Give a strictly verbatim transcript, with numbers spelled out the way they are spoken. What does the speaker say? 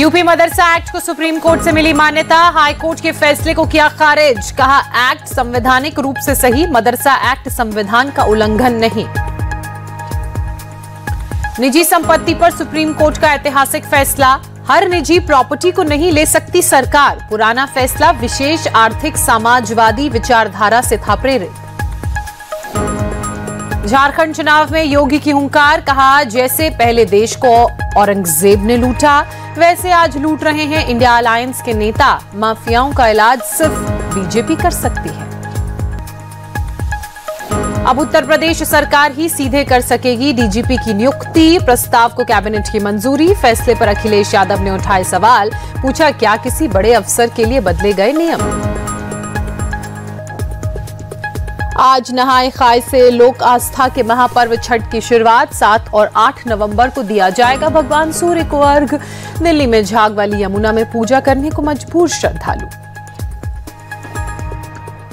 UP मदरसा act को supreme court से मिली मान्यता, हाई कोर्ट के फैसले को किया खारिज। कहा एक्ट संवैधानिक रूप से सही, मदरसा एक्ट संविधान का उल्लंघन नहीं। निजी संपत्ति पर सुप्रीम कोर्ट का ऐतिहासिक फैसला, हर निजी प्रॉपर्टी को नहीं ले सकती सरकार। पुराना फैसला विशेष आर्थिक समाजवादी विचारधारा से था प्रेरित। झारखंड चुनाव में योगी की हुंकार, कहा जैसे पहले देश को औरंगजेब ने लूटा वैसे आज लूट रहे हैं इंडिया अलायंस के नेता। माफियाओं का इलाज सिर्फ बीजेपी कर सकती है। अब उत्तर प्रदेश सरकार ही सीधे कर सकेगी डीजीपी की नियुक्ति। प्रस्ताव को कैबिनेट की मंजूरी। फैसले पर अखिलेश यादव ने उठाए सवाल, पूछा क्या किसी बड़े अफसर के लिए बदले गए नियम। आज नहाय खाय से लोक आस्था के महापर्व छठ की शुरुआत। सात और आठ नवंबर को दिया जाएगा भगवान सूर्य को अर्घ। दिल्ली में झाग वाली यमुना में पूजा करने को मजबूर श्रद्धालु।